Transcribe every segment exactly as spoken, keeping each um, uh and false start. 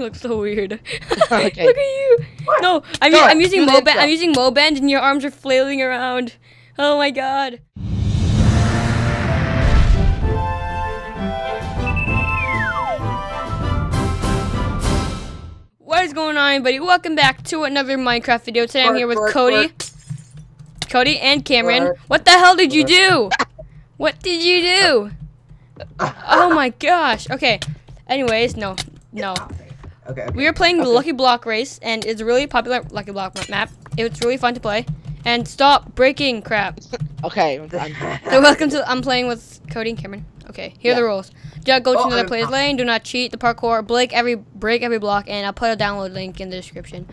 look so weird. Okay. Look at you. What? No, I'm, no, I'm using MoBand. I'm using MoBand, and your arms are flailing around. Oh my god. What is going on, everybody? Welcome back to another Minecraft video. Today I'm here with Cody, Cody and Cameron. What the hell did you do? What did you do? Oh my gosh. Okay. Anyways, no, no. Okay. We are playing the Lucky Block Race, and it's a really popular Lucky Block map. It's really fun to play. And stop breaking crap. Okay. So welcome to. I'm playing with Cody and Cameron. Okay, here are yeah. the rules. Do not go oh, to another I'm player's not. lane. Do not cheat the parkour. Break every break every block, and I'll put a download link in the description.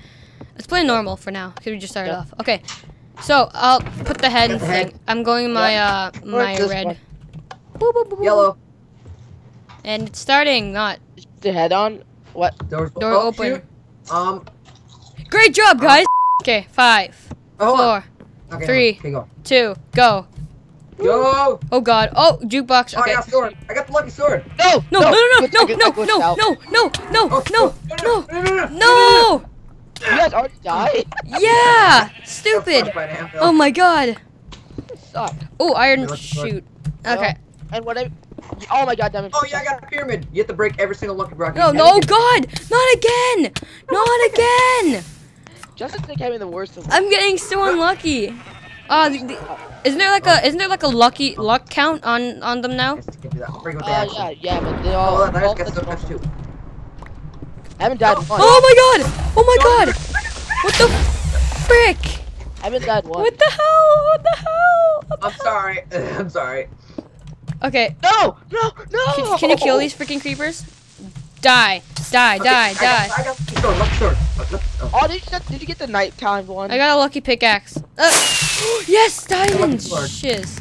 Let's play normal for now, because we just started yeah. off. Okay, so I'll put the head in the thing. I'm going in my yeah. uh my red. Boop, boop, boop, boop. Yellow. And it's starting. Not the head on. What Doors door oh, open? Shoot. Um. Great job, guys. Um, okay, five, oh, four, okay, three, okay, go. two, go. Go! Oh god! Oh, jukebox! Okay. Oh, I got the sword! I got the lucky sword! No! No! No! No! No! No! No! No! No! No! No! No! No! No! You guys already died? Yeah! Stupid! Oh my god! Oh, iron shoot! Okay. And what I? Oh my god! Damn it! Oh yeah, I got a pyramid. You have to break every single lucky block. No! No! God! Not again! Not again! Justin think I'm the worst. I'm getting so unlucky. Uh, the, the, isn't there like oh. a isn't there like a lucky luck count on on them now? Oh uh, yeah, yeah, but they all. Oh, all got so much too. I haven't died. Oh, once. Oh my god! Oh my god! What the frick? I haven't died once. What the hell? What the hell? What the I'm hell? sorry. I'm sorry. Okay. No! No! No! Can, can you kill these freaking creepers? Die! Die! Okay, die! I die! Got, I got the sword, lucky sword. Oh, did you, did you get the nighttime one? I got a lucky pickaxe. Uh, yes, diamonds. Shiz.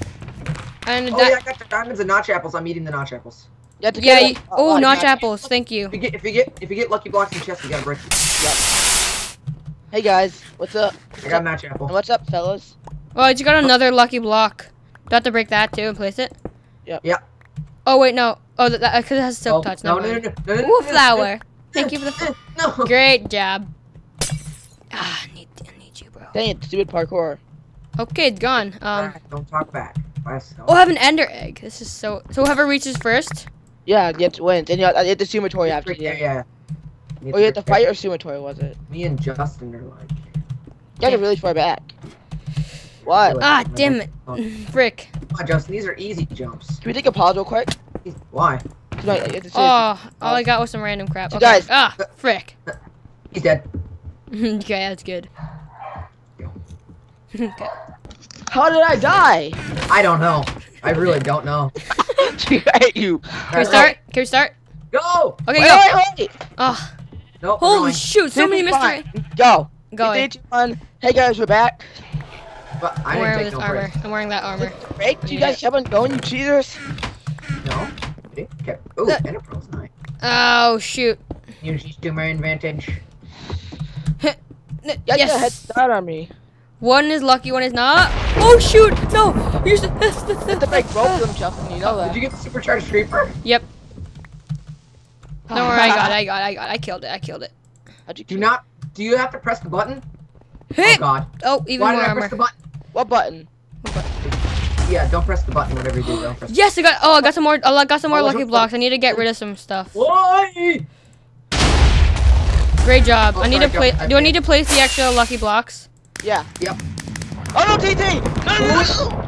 And oh, yeah, I got the diamonds and notch apples. I'm eating the notch apples. Yeah. yeah you, oh, oh, notch, notch apples. apples. Thank you. If you get if you get, if you get lucky blocks and chests, you gotta break them. Yep. Hey guys, what's up? I got a notch apple. And what's up, fellas? Oh, you got another lucky block. Do I have to break that too and place it? Yep. Yeah. Oh wait, no. Oh, because that, that, it has silk oh, touch. No, no, no, no, no, Ooh, no, no, flower. No. Thank you for the. No. Great job. Ah, I need, I need you, bro. Dang it, stupid parkour. Okay, it's gone. Um, don't talk back. Oh, I have an ender egg. This is so. So whoever reaches first. Yeah, you have to win. Then you have, you have the sumatory after. Yeah, yeah. You oh, you had to fight or sumatory, was it? Me and Justin are like. You got really far back. What? Ah, I'm damn it, frick. Come on, Justin, these are easy jumps. Can we take a pause real quick? Why? I, I oh, all oh. I got was some random crap. Okay. Guys, ah, frick. He's dead. Okay, that's good. Okay. How did I die? I don't know. I really don't know. She hate you. Can we start? Can we start? Go. Okay, wait, go. Wait, wait. Oh. Nope, Holy really. shoot! So many mystery. Go. Go. Hey guys, we're back. But I I'm wearing this no armor. Break. I'm wearing that armor. Break? Do you guys have one going, you cheaters? No. Okay. Ooh, uh, Enterprise nine. Oh shoot. Use to my advantage. N yes. Head start on me. One is lucky, one is not. Oh shoot! No! Here's the That's the big rope them, Justin, you know that. Did you get the supercharged creeper? Yep. Don't worry, I got it, I got it, I got it. I killed it, I killed it. How'd you do not do you have to press the button? Hit. Oh god. Oh, even Why more did I armor. press the button? What button? What button? Yeah, don't press the button, whatever you do, don't press Yes, I got oh I got some more I got some more oh, lucky blocks. I need to get rid of some stuff. Why? Great job. Oh, I need sorry, to place. Do I need to place the extra lucky blocks? Yeah. Yep. Oh no, T T! No, no,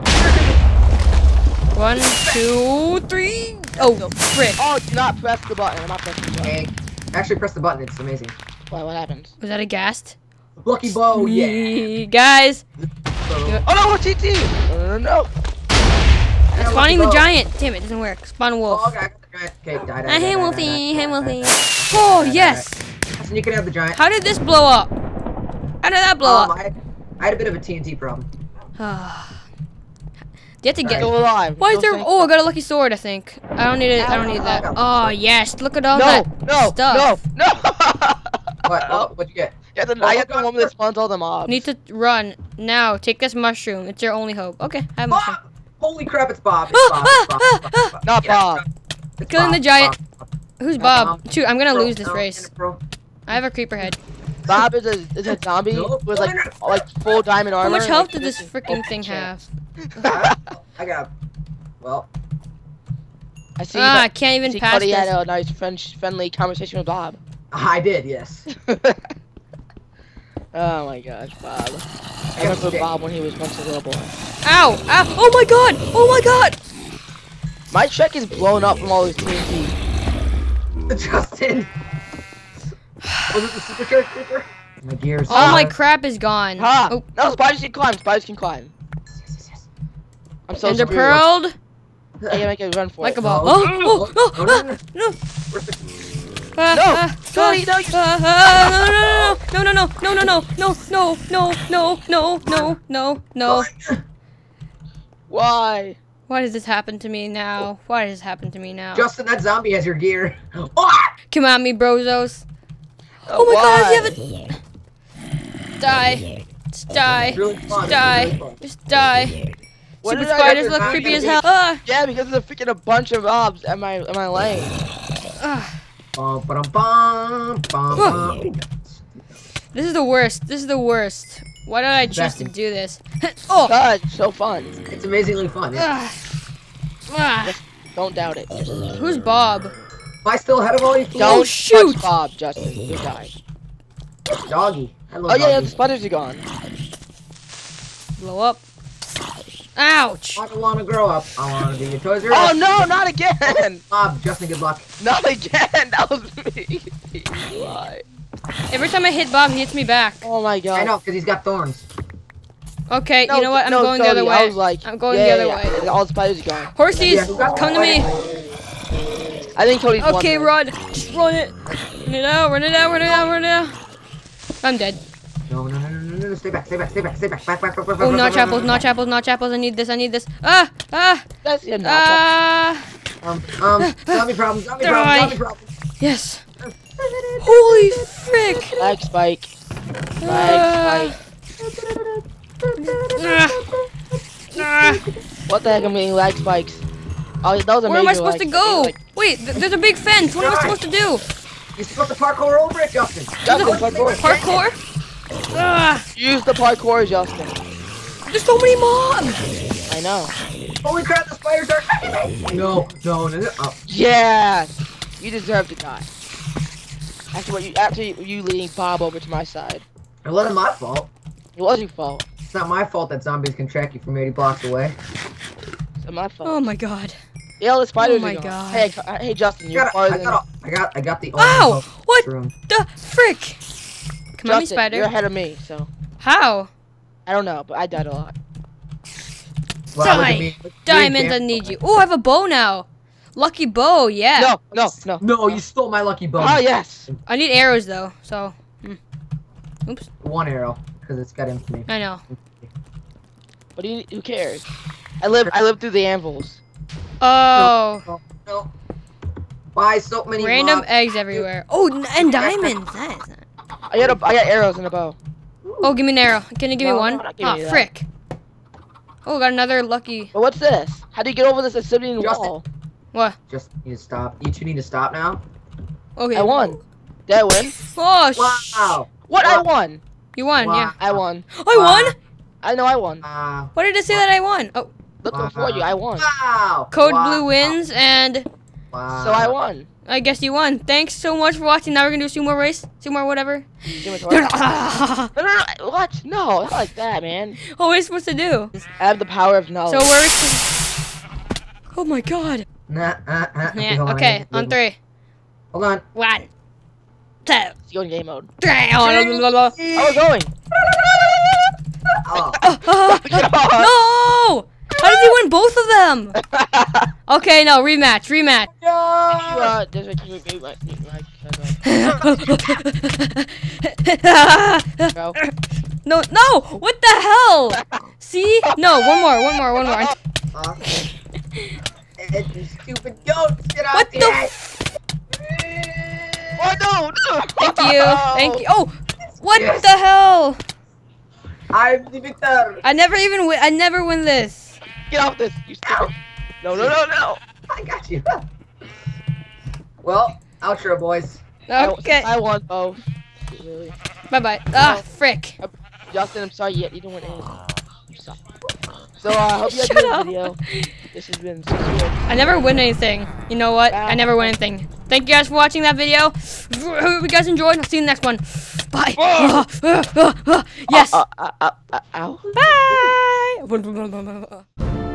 no. One, two, three. Oh, no. frick! Oh, do not press the button. I'm not pressing the button. Okay. Actually, press the button. It's amazing. Wow, what happened? Was that a ghast? Lucky bow. Yeah. Guys. Oh no, T T! Uh, no. I'm spawning the giant. Damn it, doesn't work. Spawn wolf. Oh, okay. Okay, die, die, die, I hate wolfie. Hate wolfie. Oh yes. And you can have the giant. How did this blow up? How did that blow um, up? I, I had a bit of a T N T problem. Do you have to get alive? Why is there? Oh, I got a lucky sword. I think. I don't need it. I don't need that. Oh yes, look at all no, that no, stuff. No, no, no. What? Oh, what'd you get? Yeah, the, oh, I got the one that spawns all the mobs. Need to run now. Take this mushroom. It's your only hope. Okay, I have a mushroom. Holy crap! It's Bob. It's Bob. It's Bob. It's Bob. It's Bob. Not Bob. Killing the giant. Who's Bob? Shoot, I'm gonna bro, lose this no, race. Bro. I have a creeper head. Bob is a, is a zombie nope. with like like full diamond armor. How much health did this freaking thing have? I got. Well. I see. Ah, I can't even see pass Cody this. Had a nice French friendly conversation with Bob. I did, yes. Oh my gosh, Bob. I remember Bob when he was once a little boy. Ow! Ow! Oh my god! Oh my god! My check is blown up from all this T N T. Justin! Was it the super church creeper? My gears. All my crap is gone. Huh. Oh. No, spiders can climb. Spiders can climb. Yes, yes, yes. I'm so Ender pearled. I make a run for like it. Like a ball. Oh, oh, oh, oh, oh, oh no. Uh, no. Uh, Cody, no, you... uh, uh, no, no, no, no, no, no, no, no, no, no, no, no, no, no, no. Why? Why does this happen to me now? Why does this happen to me now? Justin, that zombie has your gear. Come at me, brozos. Oh my Why? god, you have a... Die. Just die. Really fun. Just die. Really Just die. What Super spiders look creepy as hell. Ah. Yeah, because there's a freaking a bunch of mobs at my, at my lane. Ah. This is the worst. This is the worst. Why did I choose to do this? Oh! God, it's so fun. It's amazingly fun. Yeah. Ah. Don't doubt it. Who's Bob? I still had him all these Don't shoot! Touch Bob, Justin. You die. Doggy. I love oh, yeah, yeah, the spiders are gone. Blow up. Ouch! I don't want to grow up. I want to be a Toys R Us. Oh, no, not again! Bob, Justin, good luck. Not again! That was me. Why? Every time I hit Bob, he hits me back. Oh, my God. I know, because he's got thorns. Okay, no, you know what? I'm no, going Cody, the other way. I was like, I'm going yeah, the other yeah, way. Yeah. All the spiders are gone. Horsies, yeah, come to me. I think Cody's okay, run. Just run it. Run it out, run it out, run it out, run it out. I'm dead. No, no, no, no, no, no. Stay back, stay back, stay back, stay back. Back, back, back, back, oh, notch apples, notch apples, notch apples. I need this, I need this. Ah, ah. That's your notch apples. Um, um, zombie problem, zombie problem, zombie problem. Yes. Holy frick. Spike, spike. Spike, spike. What the heck? I'm getting lag spikes. Oh, that was Where am I supposed like, to go? Like, Wait, th there's a big fence. What am I supposed to do? You're supposed to parkour over it, Justin. Justin, parkour. Parkour? Ah. Use the parkour, Justin. There's so many mobs. I know. Holy crap, the spiders are crazy. No, no, no, no. Oh. Yeah, you deserve to die. After what you, after you leading Bob over to my side. It wasn't my fault. It was your fault. It's not my fault that zombies can track you from eighty blocks away. It's my fault. Oh my god. Yeah, all the spiders oh my are god. Hey, I, hey, Justin, you're farther than... I, I got, I got the... Ow! What room. the frick? Come on, spider. You're ahead of me, so... How? I don't know, but I died a lot. Wow, Die! Diamonds, I need you. Oh, I have a bow now. Lucky bow, yeah. No, no, no. No, you stole my lucky bow. Oh, yes. I need arrows, though, so... Mm. Oops. One arrow, because it's got infamy. I know. But he, who cares? I live, I live through the anvils. Oh. No, no, no. Why so many Random mobs? eggs everywhere. Oh, and diamonds. That is not... I got, a, I got arrows and a bow. Oh, give me an arrow. Can you give no, me one? Ah, oh, frick. Oh, got another lucky. Well, what's this? How do you get over this obsidian wall? What? Just need to stop. You two need to stop now. Okay. I won. Did I win? Oh, wow. What? Wow. I won. You won, wow. yeah. I won. Wow. I won? I know I won. Wow. Why did it say wow. that I won? Oh. Looking wow. for you, I won. Wow. Code wow. Blue wins, and wow. so I won. I guess you won. Thanks so much for watching. Now we're gonna do a sumo race, sumo whatever. no, no, no, what? No, not like that, man. What are we supposed to do? I have the power of knowledge. So where is? To... Oh my god. Nah, uh, uh, yeah. Okay, on three. Hold on. One. Two. Let's go in game mode. Three. Oh, we're going. Oh. Oh, oh, oh. No. How did he win both of them? Okay, no, rematch, rematch. No, no, what the hell? See? No, one more, one more, one more. Stupid goat, get out What the f Oh, no, no. Thank you, thank you. Oh, what yes. the hell? I'm the victor. I never even win, I never win this. Get off this! You stupid! No, no, no, no! I got you. Well, Outro, boys. Okay. I, I won both. Really. Bye bye. Ah, frick. Justin, I'm sorry. You didn't win anything. You suck. So uh, I hope you guys enjoyed the video. This has been so weird. I never win anything. You know what? Bye. I never win anything. Thank you guys for watching that video. I hope you guys enjoyed. I'll see you in the next one. Bye. Uh, uh, uh, uh, yes. Uh, uh, uh, uh, ow. Bye.